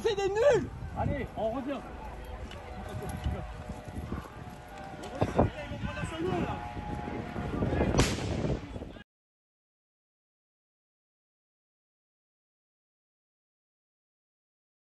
C'est des nuls. Allez, on revient.